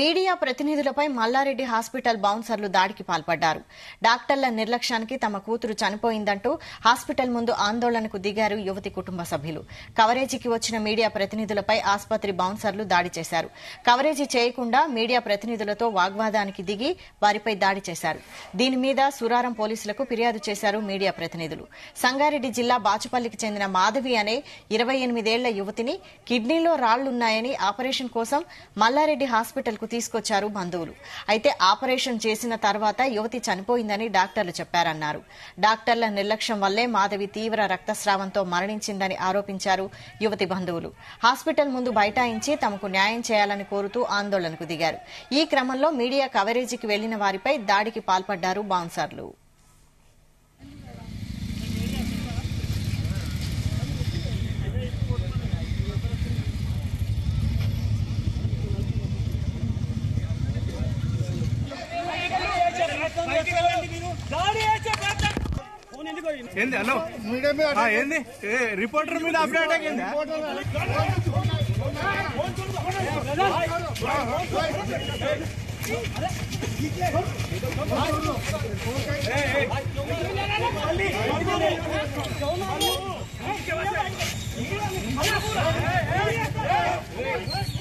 Media ప్రతినిధులపై Malla Reddy hospital బౌన్సర్లు దాడికి పాల్పడ్డారు. డాక్టర్ల నిర్లక్ష్యానికి తమ కూతురు చనిపోయిందంటూ హాస్పిటల్ ముందు ఆందోళనకు దిగారు యువతి కుటుంబ సభ్యులు. కవరేజీకి వచ్చిన మీడియా ప్రతినిధులపై ఆసుపత్రి బౌన్సర్లు దాడి చేశారు. కవరేజీ చేయకుండా మీడియా ప్రతినిధులతో వాగ్వాదానికి దిగి వారిపై దాడి చేశారు. దీని మీద సూరారం పోలీసులకు ఫిర్యాదు చేశారు మీడియా ప్రతినిధులు. సంగారెడ్డి జిల్లా బాచుపల్లికి చెందిన మాధవి అనే 28 ఏళ్ల యువతిని కిడ్నీలో రాళ్లున్నాయని ఆపరేషన్ కోసం మల్లారెడ్డి హాస్పిటల్ కు తీసుకొచ్చారు బంధువులు. అయితే ఆపరేషన్ చేసిన తర్వాత యువతి చనిపోయిందని డాక్టర్లు చెప్పారన్నారు. డాక్టర్ల నిర్లక్ష్యం వల్లే మాధవి తీవ్ర రక్తస్రావంతో మరణించిందని ఆరోపించారు యువతి బంధువులు. హాస్పిటల్ ముందు బైఠాయించి తమకు న్యాయం చేయాలని కోరుతూ ఆందోళనకు దిగారు. ఈ క్రమంలో మీడియా కవరేజీకి వెళ్లిన వారిపై దాడికి పాల్పడ్డారు బౌన్సర్లు. Reporter media update